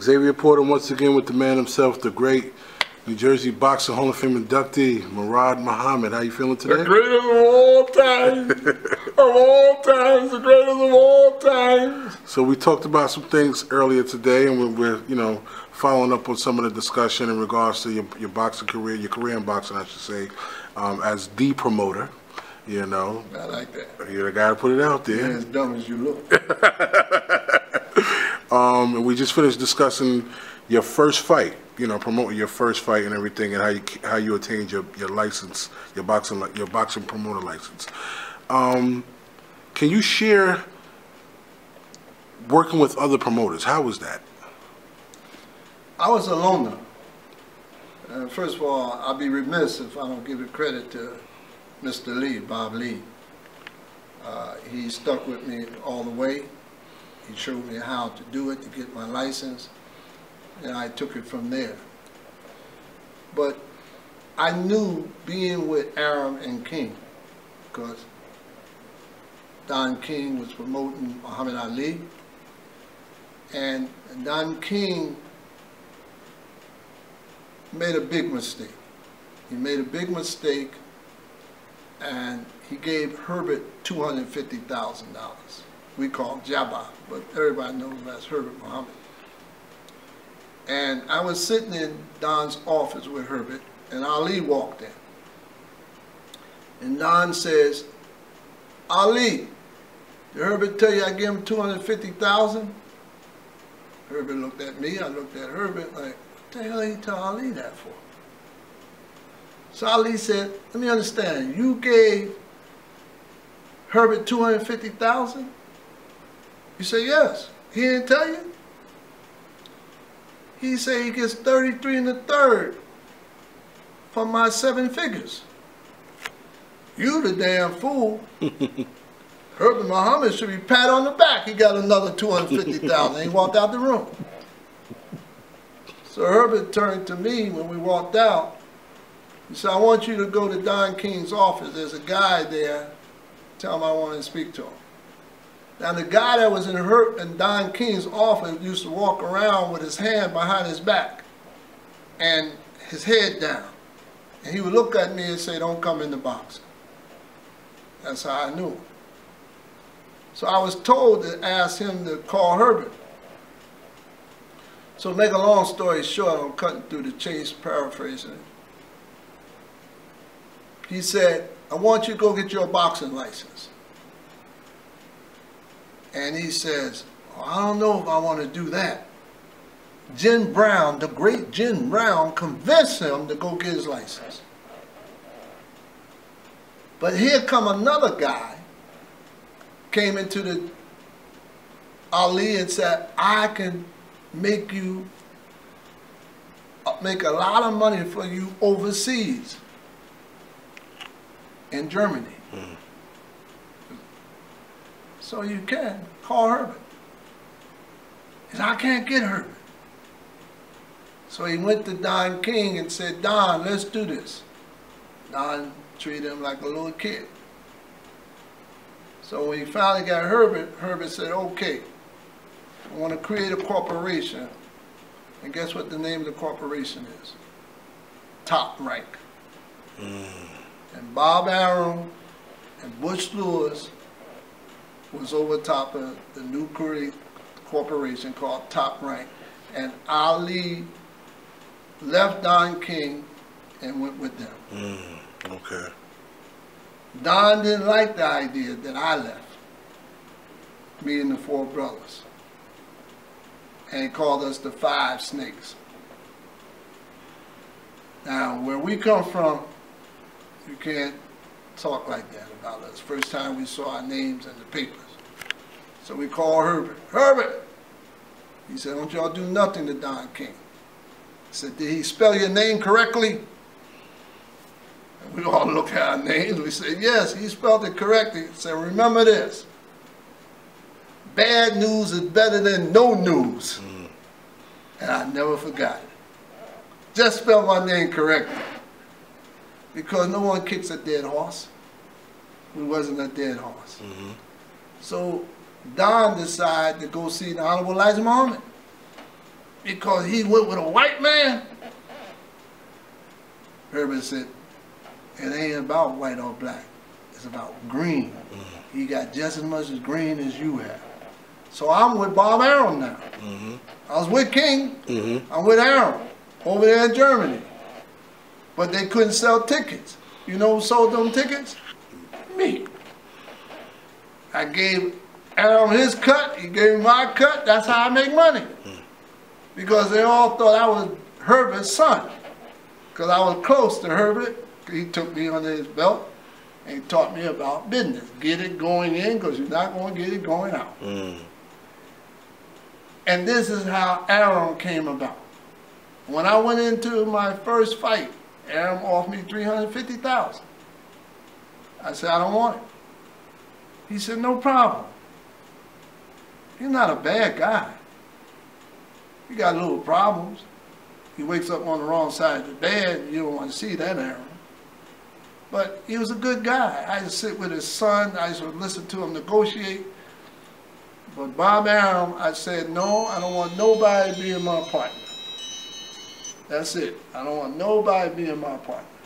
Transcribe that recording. Xavier Porter once again with the man himself, the great New Jersey Boxer Hall of Fame inductee, Murad Muhammad. How you feeling today? The greatest of all time. Of all times, the greatest of all time. So we talked about some things earlier today, and we're you know, following up on some of the discussion in regards to your boxing career, your career in boxing, I should say, as the promoter. You know, I like that. You're the guy to put it out there. You're as dumb as you look. And we just finished discussing your first fight. You know, promoting your first fight and everything, and how you attained your license, your boxing promoter license. Can you share working with other promoters? How was that? I was a loner. First of all, I'd be remiss if I don't give the credit to Mr. Lee, Bob Lee. He stuck with me all the way. He showed me how to do it to get my license, and I took it from there. But I knew being with Arum and King, because Don King was promoting Muhammad Ali, and Don King made a big mistake. He made a big mistake, and he gave Herbert $250,000. We call it Jabba, but everybody knows that's Herbert Muhammad. And I was sitting in Don's office with Herbert, and Ali walked in. And Don says, "Ali, did Herbert tell you I gave him $250,000? Herbert looked at me, I looked at Herbert, like, what the hell did he tell Ali that for? So Ali said, "Let me understand, you gave Herbert $250,000? You say, "Yes." "He didn't tell you?" He said he gets 33 1/3 from my 7 figures. You the damn fool. Herbert Muhammad should be pat on the back. He got another $250,000. He walked out the room. So Herbert turned to me when we walked out. He said, "I want you to go to Don King's office. There's a guy there. Tell him I want to speak to him." Now, the guy that was in Don King's office used to walk around with his hand behind his back and his head down. And he would look at me and say, "Don't come in the box." That's how I knew him. So I was told to ask him to call Herbert. So to make a long story short, I'm cutting through the chase, paraphrasing it. He said, "I want you to go get your boxing license." And he says, "Oh, I don't know if I want to do that." Jim Brown, the great Jim Brown, convinced him to go get his license. But here come another guy, came into the Ali and said, "I can make you, make a lot of money for you overseas in Germany." Mm-hmm. "So you can call Herbert." And I can't get Herbert. So he went to Don King and said, "Don, let's do this." Don treated him like a little kid. So when he finally got Herbert, Herbert said, "Okay, I want to create a corporation." And guess what the name of the corporation is? Top Rank. And Bob Arum and Bush Lewis was over top of the new corporation called Top Rank, and Ali left Don King and went with them. Okay. Don didn't like the idea that I left, me and the 4 brothers, and he called us the 5 Snakes. Now, where we come from, you can't talk like that about us. First time we saw our names in the papers. So we called Herbert. "Herbert!" He said, "Don't y'all do nothing to Don King." I said, "Did he spell your name correctly?" And we all looked at our names. We said, "Yes, he spelled it correctly." I said, "Remember this. Bad news is better than no news." And I never forgot it. Just spelled my name correctly. Because no one kicks a dead horse. We wasn't a dead horse. So Don decided to go see the Honorable Elijah Muhammad. because he went with a white man? Herbert said, it ain't about white or black. It's about green. Mm-hmm. He got just as much as green as you have. So I'm with Bob Arum now. Mm-hmm. I was with King. Mm-hmm. I'm with Arum over there in Germany. But they couldn't sell tickets. You know who sold them tickets? Me. I gave Arum his cut. He gave me my cut. That's how I make money. Mm-hmm. Because they all thought I was Herbert's son. Because I was close to Herbert. He took me under his belt and taught me about business. Get it going in, because you're not going to get it going out. Mm. And this is how Arum came about. When I went into my first fight, Arum offered me $350,000. I said, I don't want it. He said, no problem. You're not a bad guy. You got little problems. He wakes up on the wrong side of the bed. You don't want to see that, Arum. But he was a good guy. I used to sit with his son. I used to listen to him negotiate. But Bob Arum, I said, no, I don't want nobody being my partner. That's it. I don't want nobody being my partner.